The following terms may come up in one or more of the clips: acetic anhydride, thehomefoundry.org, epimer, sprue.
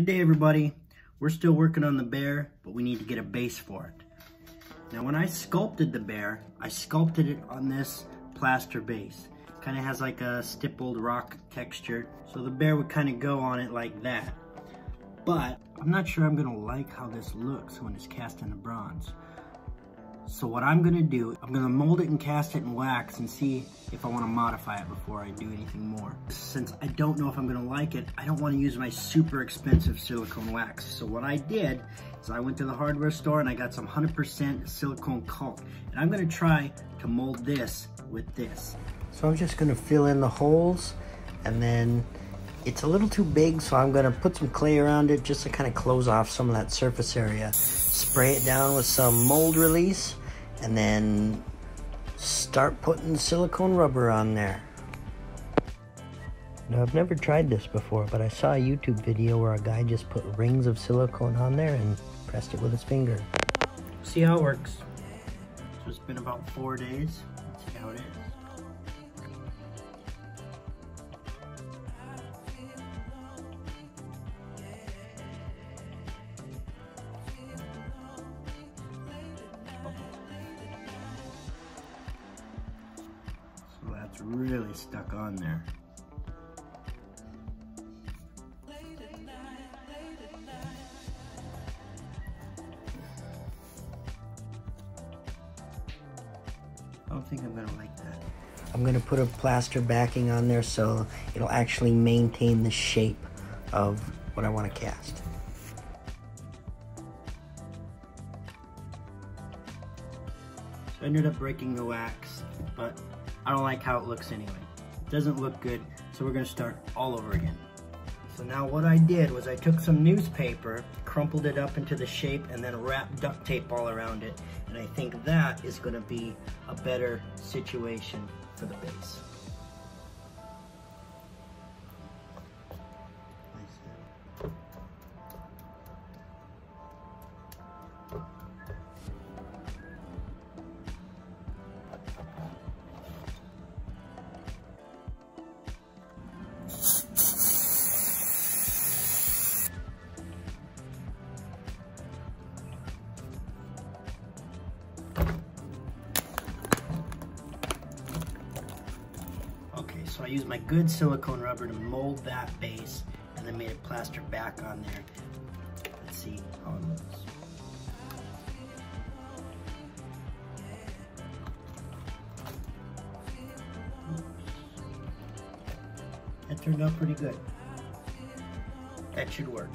Good day, everybody. We're still working on the bear, but we need to get a base for it. Now, when I sculpted the bear, I sculpted it on this plaster base. It kind of has like a stippled rock texture, so the bear would kind of go on it like that. But I'm not sure I'm gonna like how this looks when it's cast into bronze. So what I'm gonna do, I'm gonna mold it and cast it in wax and see if I wanna modify it before I do anything more. Since I don't know if I'm gonna like it, I don't wanna use my super expensive silicone wax. So what I did is I went to the hardware store and I got some 100% silicone caulk. And I'm gonna try to mold this with this. So I'm just gonna fill in the holes, and then it's a little too big, so I'm gonna put some clay around it just to kind of close off some of that surface area. Spray it down with some mold release, and then start putting silicone rubber on there. Now, I've never tried this before, but I saw a YouTube video where a guy just put rings of silicone on there and pressed it with his finger. See how it works. So it's been about 4 days. Let's see how it is. It's really stuck on there. I don't think I'm gonna like that. I'm gonna put a plaster backing on there so it'll actually maintain the shape of what I want to cast. So I ended up breaking the wax, but I don't like how it looks anyway. It doesn't look good, so we're gonna start all over again. So now what I did was I took some newspaper, crumpled it up into the shape, and then wrapped duct tape all around it. And I think that is gonna be a better situation for the base. So I used my good silicone rubber to mold that base, and then made a plaster back on there. Let's see how it looks. Oops. That turned out pretty good. That should work.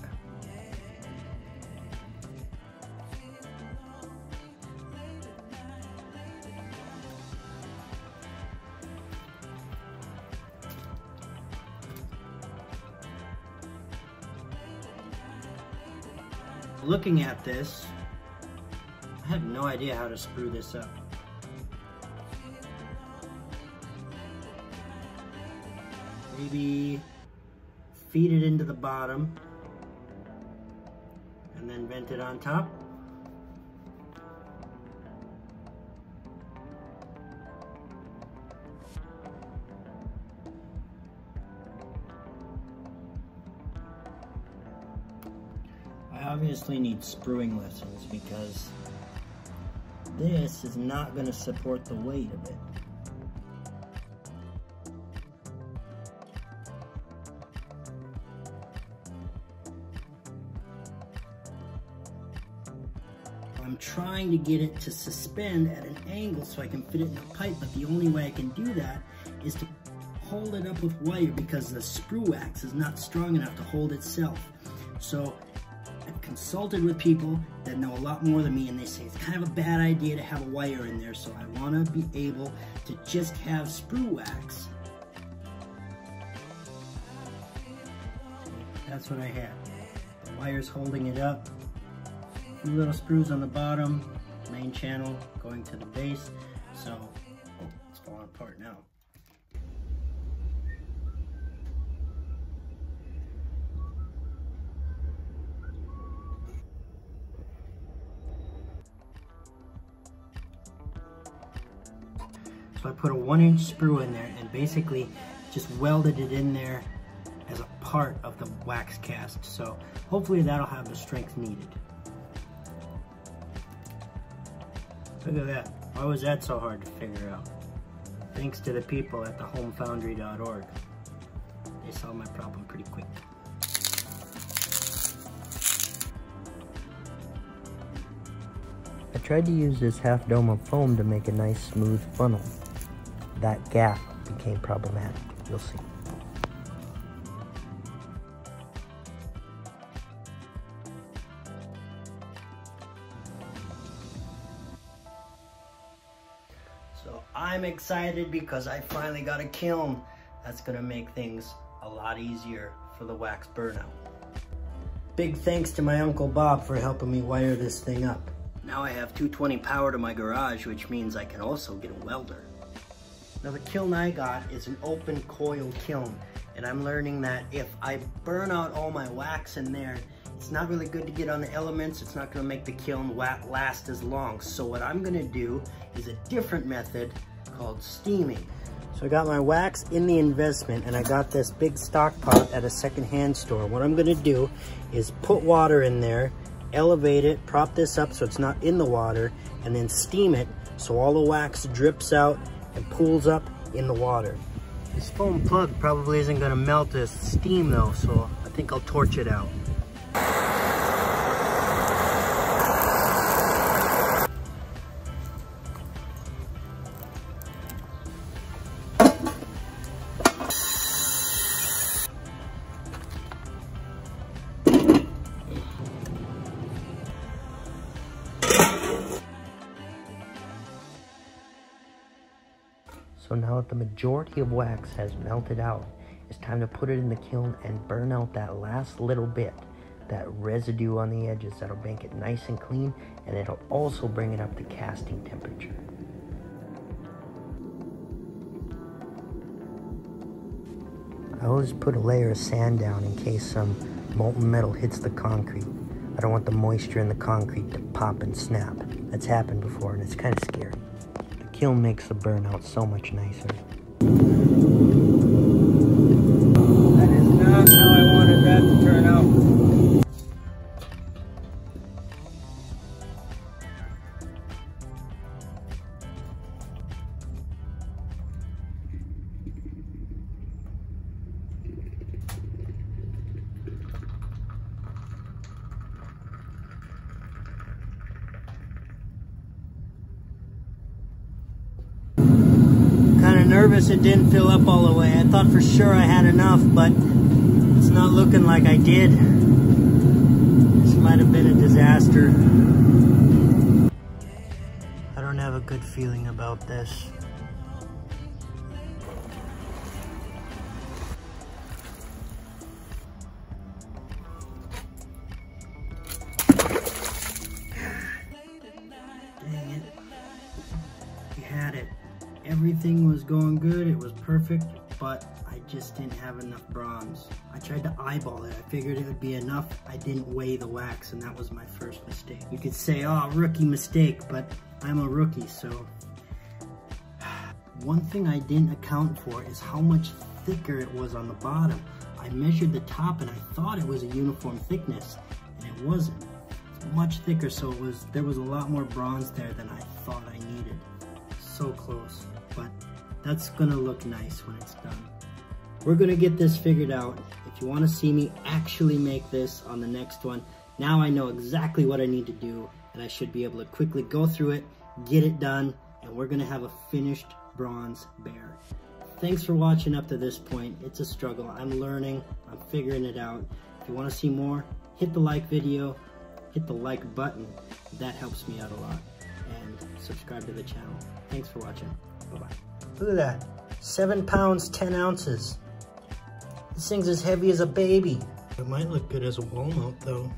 Looking at this, I have no idea how to screw this up. Maybe feed it into the bottom and then vent it on top. Obviously need sprueing lessons, because this is not going to support the weight of it. I'm trying to get it to suspend at an angle so I can fit it in the pipe, but the only way I can do that is to hold it up with wire, because the sprue wax is not strong enough to hold itself. So I've consulted with people that know a lot more than me, and they say it's kind of a bad idea to have a wire in there, so I want to be able to just have sprue wax. That's what I had. The wire's holding it up. A few little sprues on the bottom, main channel going to the base. So, oh, it's falling apart now. So I put a 1-inch sprue in there and basically just welded it in there as a part of the wax cast. So Hopefully that'll have the strength needed. Look at that. Why was that so hard to figure out? Thanks to the people at thehomefoundry.org. They solved my problem pretty quick. I tried to use this half dome of foam to make a nice smooth funnel. That gap became problematic. You'll see. So I'm excited because I finally got a kiln. That's gonna make things a lot easier for the wax burnout. Big thanks to my Uncle Bob for helping me wire this thing up. Now I have 220 power to my garage, which means I can also get a welder. Now the kiln I got is an open coil kiln, and I'm learning that if I burn out all my wax in there, it's not really good to get on the elements. It's not gonna make the kiln last as long. So what I'm gonna do is a different method called steaming. So I got my wax in the investment, and I got this big stock pot at a secondhand store. What I'm gonna do is put water in there, elevate it, prop this up so it's not in the water, and then steam it so all the wax drips out and pools up in the water. This foam plug probably isn't gonna melt this steam though, so I think I'll torch it out. So now that the majority of wax has melted out, it's time to put it in the kiln and burn out that last little bit, that residue on the edges. That'll make it nice and clean, and it'll also bring it up to casting temperature. I always put a layer of sand down in case some molten metal hits the concrete. I don't want the moisture in the concrete to pop and snap. That's happened before, and it's kind of scary. Kiln makes the burnout so much nicer. That is not how I wanted that to turn out. Nervous it didn't fill up all the way. I thought for sure I had enough, but it's not looking like I did. This might have been a disaster. I don't have a good feeling about this. Dang it. We had it. Everything was going good, it was perfect, but I just didn't have enough bronze. I tried to eyeball it, I figured it would be enough. I didn't weigh the wax, and that was my first mistake. You could say, oh, rookie mistake, but I'm a rookie, so. One thing I didn't account for is how much thicker it was on the bottom. I measured the top and I thought it was a uniform thickness, and it wasn't. It's much thicker, so there was a lot more bronze there than I thought I needed. So close, but that's gonna look nice when it's done. We're gonna get this figured out. If you wanna see me actually make this on the next one, now I know exactly what I need to do, and I should be able to quickly go through it, get it done, and we're gonna have a finished bronze bear. Thanks for watching up to this point. It's a struggle. I'm learning, I'm figuring it out. If you wanna see more, hit the like video, hit the like button. That helps me out a lot. And subscribe to the channel. Thanks for watching. Bye-bye. Look at that. 7 pounds, 10 ounces. This thing's as heavy as a baby. It might look good as a walnut, though.